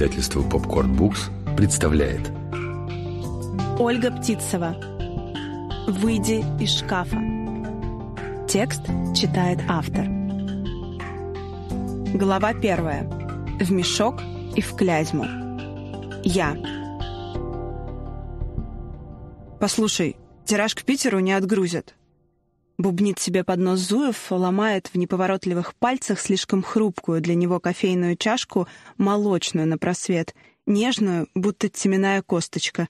Издательство Popcorn Books представляет Ольга Птицева. «Выйди из шкафа». Текст читает автор. Глава 1. В мешок и в клязьму. Я. «Послушай, тираж к Питеру не отгрузят». Бубнит себе под нос Зуев, ломает в неповоротливых пальцах слишком хрупкую для него кофейную чашку, молочную на просвет, нежную, будто теменная косточка.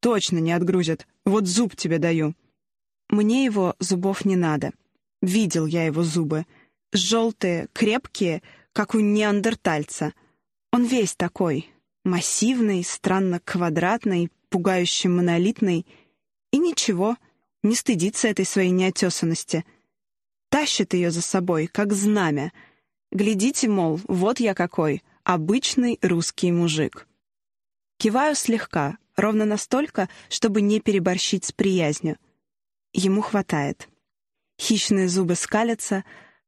«Точно не отгрузят. Вот зуб тебе даю». Мне его зубов не надо. Видел я его зубы. Желтые, крепкие, как у неандертальца. Он весь такой. Массивный, странно квадратный, пугающе монолитный. И ничего, не стыдится этой своей неотесанности. Тащит ее за собой, как знамя. Глядите, мол, вот я какой, обычный русский мужик. Киваю слегка, ровно настолько, чтобы не переборщить с приязнью. Ему хватает. Хищные зубы скалятся,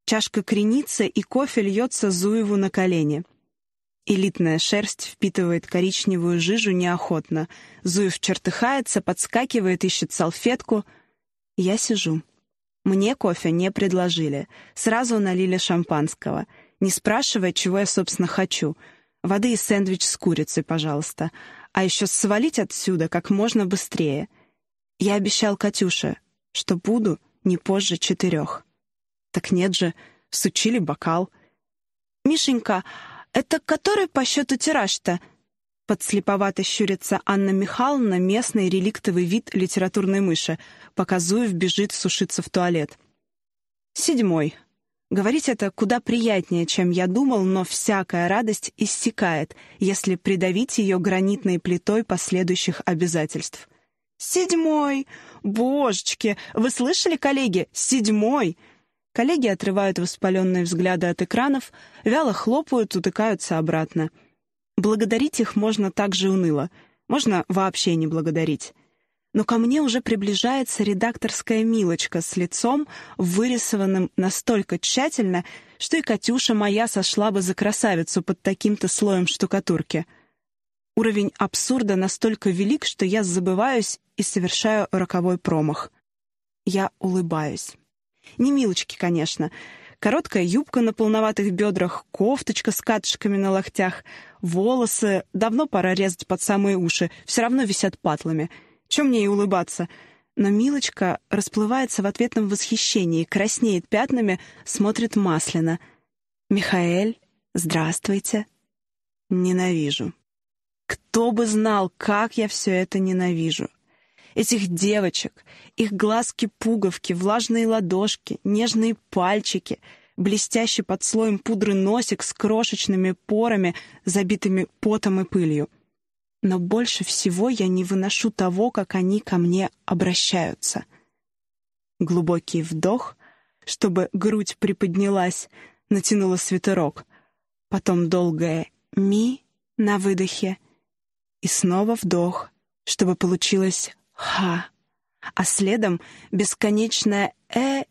чашка кренится, и кофе льется Зуеву на колени. Элитная шерсть впитывает коричневую жижу неохотно. Зуев чертыхается, подскакивает, ищет салфетку. Я сижу. Мне кофе не предложили. Сразу налили шампанского. Не спрашивая, чего я, собственно, хочу. Воды и сэндвич с курицей, пожалуйста. А еще свалить отсюда как можно быстрее. Я обещал Катюше, что буду не позже 4. Так нет же, всучили бокал. «Мишенька, это который по счету тираж-то?» Подслеповато щурится Анна Михайловна, местный реликтовый вид литературной мыши, пока Зуев бежит сушиться в туалет. «7. Говорить это куда приятнее, чем я думал, но всякая радость иссякает, если придавить ее гранитной плитой последующих обязательств. 7! Божечки! Вы слышали, коллеги? 7! Коллеги отрывают воспаленные взгляды от экранов, вяло хлопают, утыкаются обратно. Благодарить их можно так же уныло, можно вообще не благодарить. Но ко мне уже приближается редакторская Милочка с лицом, вырисованным настолько тщательно, что и Катюша моя сошла бы за красавицу под таким-то слоем штукатурки. Уровень абсурда настолько велик, что я забываюсь и совершаю роковой промах. Я улыбаюсь. Не Милочки, конечно. Короткая юбка на полноватых бедрах, кофточка с катышками на локтях, волосы давно пора резать под самые уши, все равно висят патлами. Чем мне и улыбаться? Но Милочка расплывается в ответном восхищении, краснеет пятнами, смотрит масляно. «Михаэль, здравствуйте». Ненавижу. Кто бы знал, как я все это ненавижу. Этих девочек, их глазки-пуговки, влажные ладошки, нежные пальчики, блестящий под слоем пудры носик с крошечными порами, забитыми потом и пылью. Но больше всего я не выношу того, как они ко мне обращаются. Глубокий вдох, чтобы грудь приподнялась, натянула свитерок. Потом долгое «ми» на выдохе. И снова вдох, чтобы получилось «ха». А следом бесконечное «э»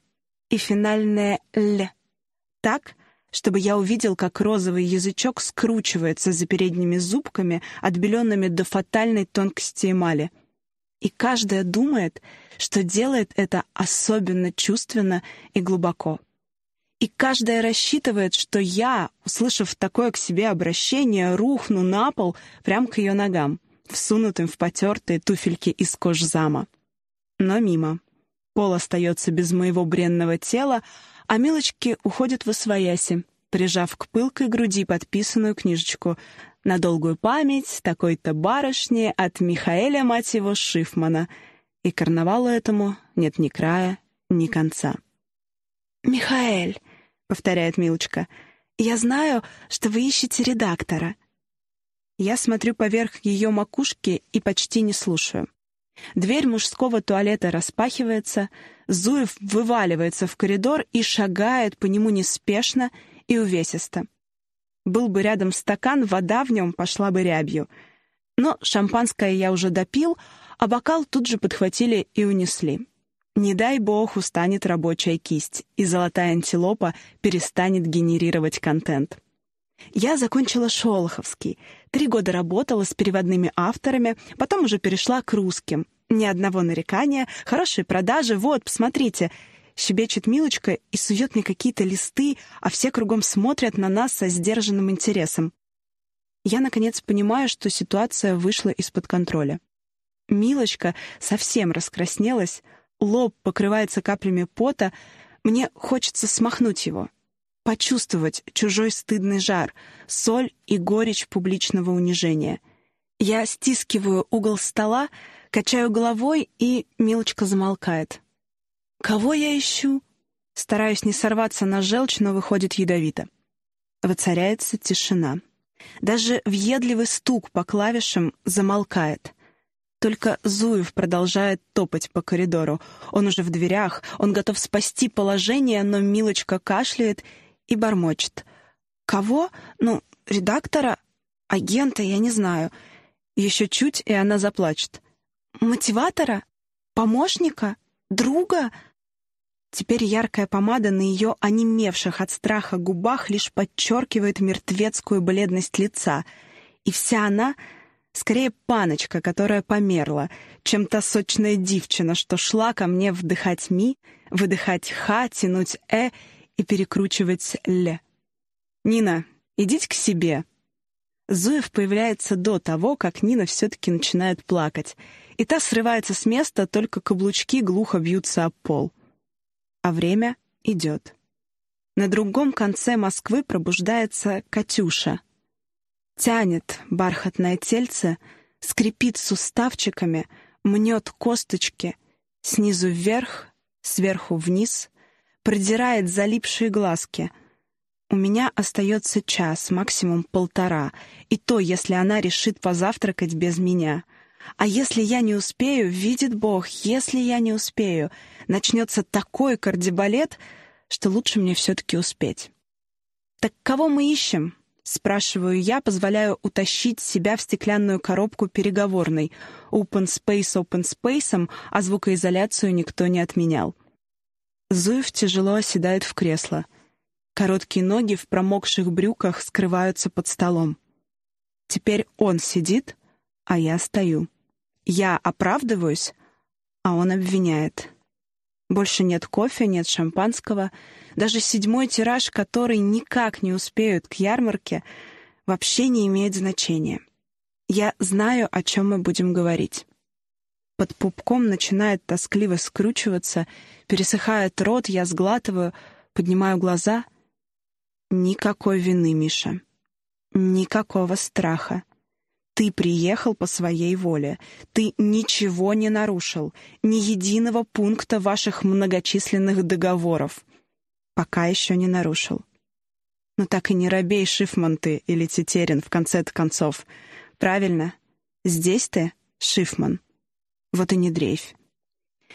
и финальное «л». Так? Чтобы я увидел, как розовый язычок скручивается за передними зубками, отбеленными до фатальной тонкости эмали. И каждая думает, что делает это особенно чувственно и глубоко. И каждая рассчитывает, что я, услышав такое к себе обращение, рухну на пол прямо к ее ногам, всунутым в потертые туфельки из кожзама. Но мимо. Пол остается без моего бренного тела, а Милочки уходят восвояси, прижав к пылкой груди подписанную книжечку «На долгую память такой-то барышни от Михаэля, мать его, Шифмана». И карнавалу этому нет ни края, ни конца. «Михаэль», — повторяет Милочка, — «я знаю, что вы ищете редактора». Я смотрю поверх ее макушки и почти не слушаю. Дверь мужского туалета распахивается, Зуев вываливается в коридор и шагает по нему неспешно и увесисто. Был бы рядом стакан, вода в нем пошла бы рябью. Но шампанское я уже допил, а бокал тут же подхватили и унесли. Не дай бог устанет рабочая кисть, и золотая антилопа перестанет генерировать контент. Я закончила Шолоховский, 3 года работала с переводными авторами, потом уже перешла к русским. Ни одного нарекания, хорошие продажи, вот, посмотрите. Щебечет Милочка и сует мне какие-то листы, а все кругом смотрят на нас со сдержанным интересом. Я, наконец, понимаю, что ситуация вышла из-под контроля. Милочка совсем раскраснелась, лоб покрывается каплями пота, мне хочется смахнуть его. Почувствовать чужой стыдный жар, соль и горечь публичного унижения. Я стискиваю угол стола, качаю головой, и Милочка замолкает. «Кого я ищу?» Стараюсь не сорваться на желчь, но выходит ядовито. Воцаряется тишина. Даже въедливый стук по клавишам замолкает. Только Зуев продолжает топать по коридору. Он уже в дверях, он готов спасти положение, но Милочка кашляет и бормочет. «Кого? Ну, редактора? Агента? Я не знаю». Еще чуть, и она заплачет. «Мотиватора? Помощника? Друга?» Теперь яркая помада на ее онемевших от страха губах лишь подчеркивает мертвецкую бледность лица. И вся она скорее паночка, которая померла, чем та сочная девчина, что шла ко мне вдыхать ми, выдыхать ха, тянуть э и перекручивать ле. «Нина, идите к себе». Зуев появляется до того, как Нина все-таки начинает плакать, и та срывается с места, только каблучки глухо бьются об пол. А время идет. На другом конце Москвы пробуждается Катюша. Тянет бархатное тельце, скрипит суставчиками, мнет косточки, снизу вверх, сверху вниз, продирает залипшие глазки. У меня остается час, максимум 1,5, и то, если она решит позавтракать без меня. А если я не успею, видит Бог, если я не успею, начнется такой кардебалет, что лучше мне все-таки успеть. «Так кого мы ищем?» — спрашиваю я, позволяю утащить себя в стеклянную коробку переговорной. Open space open space'ом, а звукоизоляцию никто не отменял. Зуев тяжело оседает в кресло. Короткие ноги в промокших брюках скрываются под столом. Теперь он сидит, а я стою. Я оправдываюсь, а он обвиняет. Больше нет кофе, нет шампанского. Даже 7-й тираж, который никак не успеют к ярмарке, вообще не имеет значения. Я знаю, о чем мы будем говорить. Под пупком начинает тоскливо скручиваться, пересыхает рот, я сглатываю, поднимаю глаза — никакой вины, Миша. Никакого страха. Ты приехал по своей воле. Ты ничего не нарушил. Ни единого пункта ваших многочисленных договоров. Пока еще не нарушил. Но так и не робей, Шифман ты или Тетерин, в конце-то концов. Правильно? Здесь ты, Шифман. Вот и не дрейфь.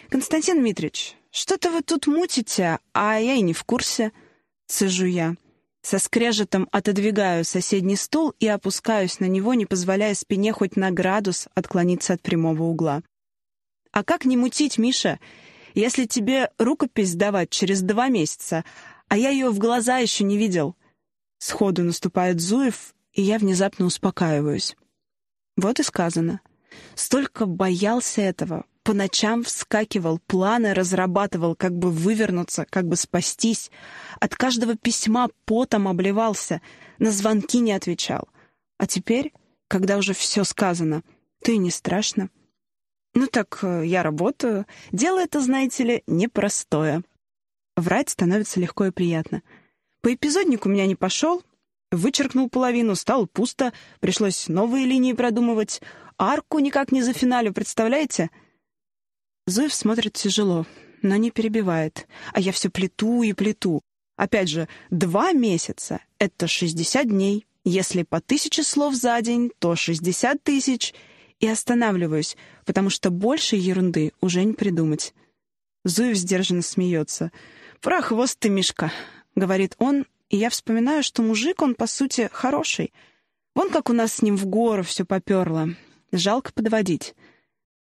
«Константин Дмитрич, что-то вы тут мутите, а я и не в курсе», — цежу я. Со скрежетом отодвигаю соседний стул и опускаюсь на него, не позволяя спине хоть на градус отклониться от прямого угла. «А как не мутить, Миша, если тебе рукопись сдавать через 2 месяца, а я ее в глаза еще не видел?» Сходу наступает Зуев, и я внезапно успокаиваюсь. Вот и сказано. Столько боялся этого. По ночам вскакивал, планы разрабатывал, как бы вывернуться, как бы спастись. От каждого письма потом обливался, на звонки не отвечал. А теперь, когда уже все сказано, то и не страшно. «Ну так, я работаю. Дело это, знаете ли, непростое». Врать становится легко и приятно. «По эпизоднику у меня не пошел. Вычеркнул половину, стало пусто. Пришлось новые линии продумывать. Арку никак не зафиналю, представляете?» Зуев смотрит тяжело, но не перебивает. А я все плету и плету. Опять же, 2 месяца — это 60 дней. Если по 1000 слов за день, то 60 тысяч. И останавливаюсь, потому что больше ерунды уже не придумать. Зуев сдержанно смеется. «Прохвост ты, Мишка», — говорит он, и я вспоминаю, что мужик он, по сути, хороший. Вон как у нас с ним в гору все поперло. Жалко подводить.